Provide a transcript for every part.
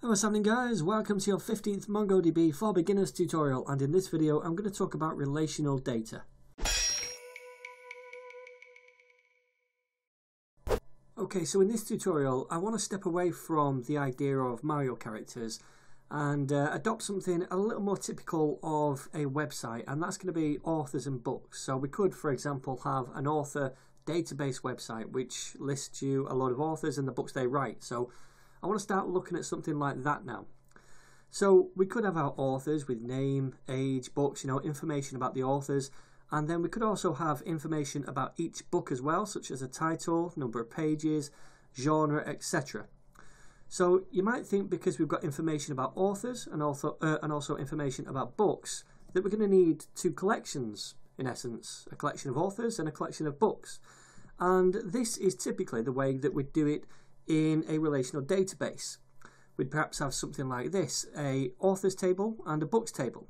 Hello, happening guys, welcome to your 15th MongoDB for Beginners tutorial, and in this video I'm going to talk about relational data. Okay, so in this tutorial I want to step away from the idea of Mario characters and adopt something a little more typical of a website, and that's going to be authors and books. So we could, for example, have an author database website which lists you a lot of authors and the books they write. So I want to start looking at something like that now. So we could have our authors with name, age, books, you know, information about the authors, and then we could also have information about each book as well, such as a title, number of pages, genre, etc. So you might think, because we've got information about authors and also information about books, that we're going to need two collections in essence, a collection of authors and a collection of books. And this is typically the way that we do it in a relational database. We'd perhaps have something like this: a authors table and a books table.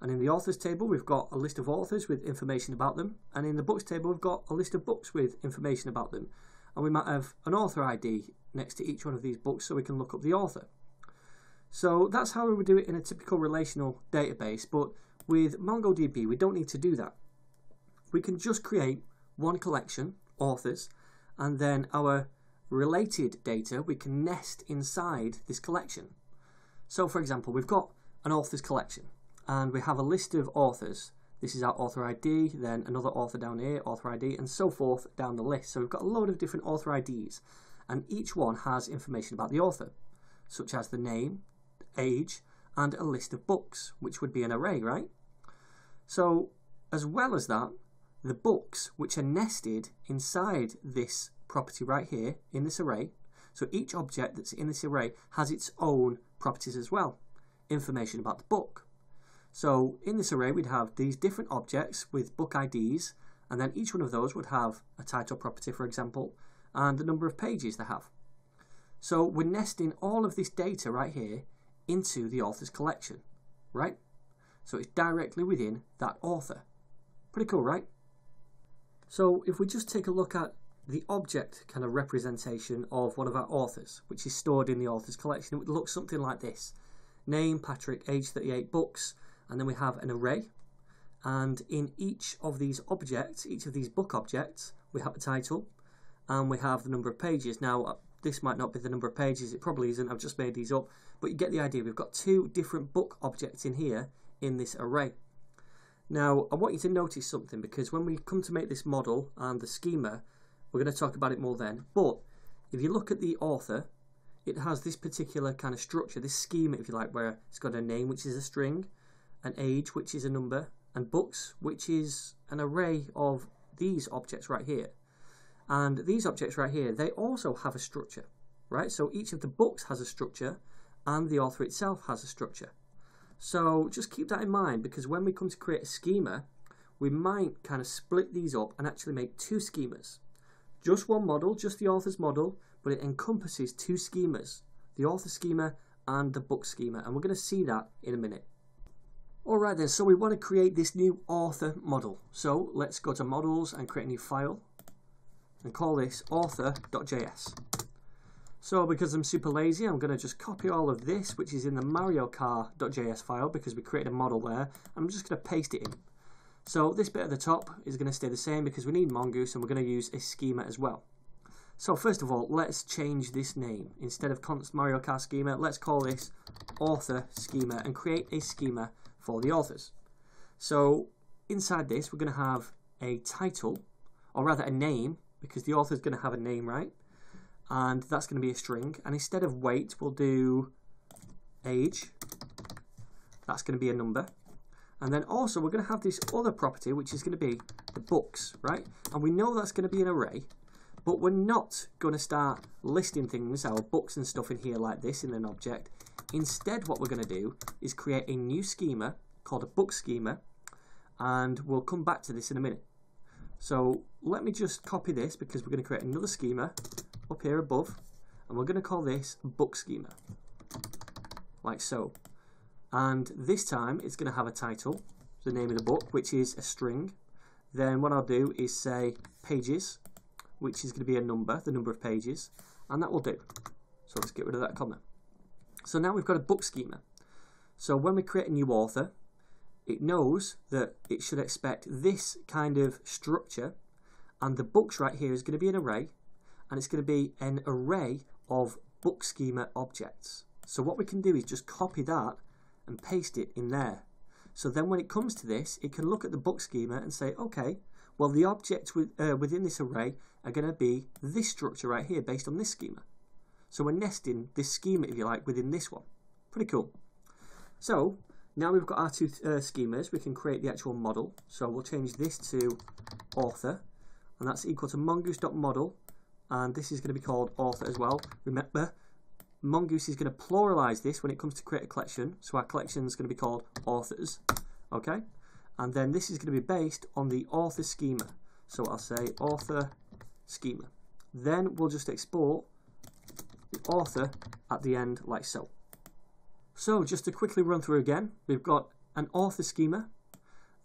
And in the authors table we've got a list of authors with information about them, and in the books table we've got a list of books with information about them, and we might have an author ID next to each one of these books so we can look up the author. So that's how we would do it in a typical relational database, but with MongoDB we don't need to do that. We can just create one collection, authors, and then our related data we can nest inside this collection. So for example, we've got an authors collection and we have a list of authors. This is our author ID, then another author down here, author ID, and so forth down the list. So we've got a load of different author IDs, and each one has information about the author, such as the name, age, and a list of books, which would be an array, right? So as well as that, the books, which are nested inside this property right here in this array. So each object that's in this array has its own properties as well, information about the book. So in this array we'd have these different objects with book IDs, and then each one of those would have a title property, for example, and the number of pages they have. So we're nesting all of this data right here into the author's collection, right? So it's directly within that author. Pretty cool, right? So if we just take a look at the object kind of representation of one of our authors, which is stored in the authors collection, it would look something like this: name Patrick, age 38, books, and then we have an array, and in each of these objects, each of these book objects, we have a title and we have the number of pages. Now this might not be the number of pages, it probably isn't, I've just made these up, but you get the idea. We've got two different book objects in here in this array. Now I want you to notice something, because when we come to make this model and the schema, we're going to talk about it more then, but if you look at the author, it has this particular kind of structure, this schema if you like, where it's got a name which is a string, an age which is a number, and books which is an array of these objects right here. And these objects right here, they also have a structure, right? So each of the books has a structure and the author itself has a structure. So just keep that in mind, because when we come to create a schema, we might kind of split these up and actually make two schemas. Just one model, just the author's model, but it encompasses two schemas, the author schema and the book schema, and we're going to see that in a minute. Alright then, so we want to create this new author model. So let's go to models and create a new file and call this author.js. So because I'm super lazy, I'm going to just copy all of this, which is in the MarioCar.js file, because we created a model there, and I'm just going to paste it in. So this bit at the top is going to stay the same, because we need Mongoose and we're going to use a schema as well. So first of all, let's change this name. Instead of const Mario Kart schema, let's call this author schema and create a schema for the authors. So inside this we're going to have a title, or rather a name, because the author is going to have a name, right? And that's going to be a string, and instead of weight we'll do age, that's going to be a number. And then also we're going to have this other property, which is going to be the books, right? And we know that's going to be an array, but we're not going to start listing things, our books and stuff in here like this in an object. Instead what we're going to do is create a new schema called a book schema, and we'll come back to this in a minute. So let me just copy this, because we're going to create another schema up here above, and we're going to call this book schema, like so. And this time it's going to have a title, the name of the book, which is a string. Then what I'll do is say pages, which is going to be a number, the number of pages, and that will do. So let's get rid of that comma. So now we've got a book schema. So when we create a new author, it knows that it should expect this kind of structure, and the books right here is going to be an array, and it's going to be an array of book schema objects. So what we can do is just copy that and paste it in there. So then when it comes to this, it can look at the book schema and say, okay, well the objects within this array are going to be this structure right here based on this schema. So we're nesting this schema, if you like, within this one. Pretty cool. So now we've got our two schemas, we can create the actual model. So we'll change this to author, and that's equal to mongoose.model, and this is going to be called author as well. Remember, Mongoose is going to pluralize this when it comes to create a collection, so our collection is going to be called authors, okay? And then this is going to be based on the author schema, so I'll say author schema. Then we'll just export the author at the end like so. So just to quickly run through again, we've got an author schema,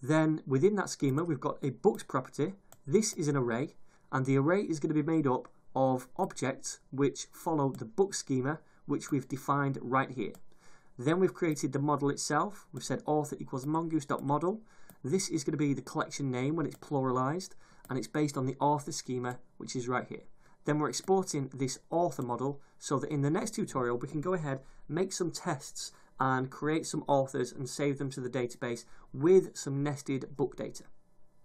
then within that schema we've got a books property. This is an array, and the array is going to be made up of objects which follow the book schema, which we've defined right here. Then we've created the model itself. We've said author equals mongoose.model. This is going to be the collection name when it's pluralized, and it's based on the author schema, which is right here. Then we're exporting this author model so that in the next tutorial we can go ahead, make some tests and create some authors and save them to the database with some nested book data.